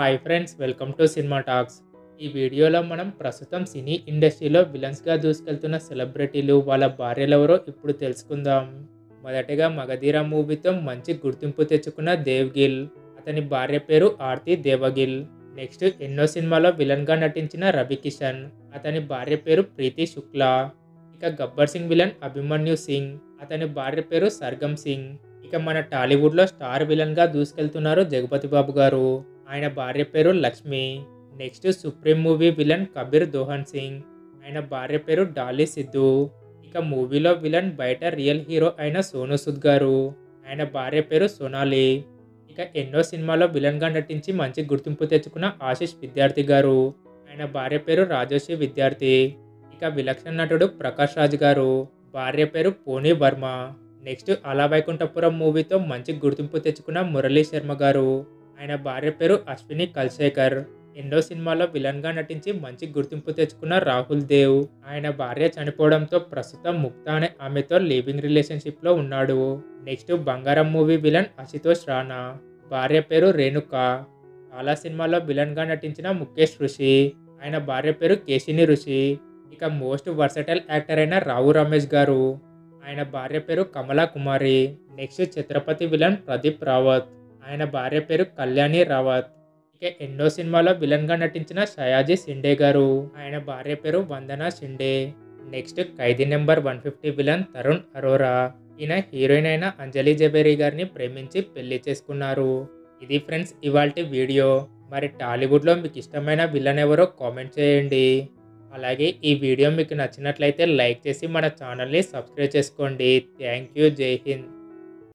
Hi friends, welcome to cinema talks. ఈ వీడియోలో మనం ప్రస్తుతం సినీ ఇండస్ట్రీలో విలన్స్గా దూసుకెళ్తున్న సెలబ్రిటీలు, వాళ్ళ భార్యలెవరో ఇప్పుడు తెలుసుకుందాం. మొదటగా మగధీర మూవీతో మంచి గుర్తింపు తెచ్చుకున్న దేవ్ గిల్, అతని భార్య పేరు ఆర్తి దేవగిల్. నెక్స్ట్ ఎన్నో సినిమాలో విలన్గా నటించిన రవి కిషన్, అతని భార్య పేరు ప్రీతి శుక్లా. ఇక గబ్బర్ సింగ్ విలన్ అభిమన్యు సింగ్, అతని భార్య పేరు సర్గం సింగ్. ఇక మన టాలీవుడ్లో స్టార్ విలన్గా దూసుకెళ్తున్నారు జగపతి బాబు గారు, ఆయన భార్య పేరు Lakshmi. Next supreme movie villain Kabir Duhan Singh, ఆయన భార్య పేరు డాలి సిద్ధు. ఇక మూవీలో విలన్ బయట రియల్ హీరో అయిన సోను సూద్ గారు, ఆయన భార్య పేరు సోనాలి. ఇక ఎన్నో సినిమాల్లో విలన్గా నటించి మంచి గుర్తింపు తెచ్చుకున్న ఆశిష్ విద్యార్థి గారు, ఆయన భార్య పేరు రాజశ్రీ విద్యార్థి. ఇక విలక్షణ నటుడు ప్రకాష్ రాజ్ గారు, భార్య పేరు పోనీ వర్మ. నెక్స్ట్ అలావైకుంఠపురం మూవీతో మంచి గుర్తింపు తెచ్చుకున్న మురళీ శర్మ గారు, ఆయన భార్య పేరు అశ్విని కల్సేకర్. ఎన్నో సినిమాల్లో విలన్గా నటించి మంచి గుర్తింపు తెచ్చుకున్న రాహుల్ దేవ్, ఆయన భార్య చనిపోవడంతో ప్రస్తుతం ముక్తా అనే ఆమెతో లివింగ్ రిలేషన్షిప్లో ఉన్నాడు. నెక్స్ట్ బంగారం మూవీ విలన్ అషుతోష్ రానా, భార్య పేరు రేణుక. చాలా సినిమాల్లో విలన్గా నటించిన ముకేష్ రిషి, ఆయన భార్య పేరు కేషిని రిషి. ఇక మోస్ట్ వర్సటైల్ యాక్టర్ అయిన రమేష్ గారు, ఆయన భార్య పేరు కమలా కుమారి. నెక్స్ట్ ఛత్రపతి విలన్ ప్రదీప్ రావత్, ఆయన భార్య పేరు కళ్యాణి రావత్. ఇక ఎన్నో సినిమాలో విలన్గా నటించిన షయాజీ షిండే గారు, ఆయన భార్య పేరు Vandana Shinde. Next Khaidi number 150 villain Tarun Arora, ఈయన హీరోయిన్ అయిన అంజలి జబేరి గారిని ప్రేమించి పెళ్లి చేసుకున్నారు. ఇది ఫ్రెండ్స్ ఇవాల్టి వీడియో. మరి టాలీవుడ్లో మీకు ఇష్టమైన విలన్ ఎవరో కామెంట్ చేయండి. అలాగే ఈ వీడియో మీకు నచ్చినట్లయితే లైక్ చేసి మన ఛానల్ని సబ్స్క్రైబ్ చేసుకోండి. Thank you. జై హింద్.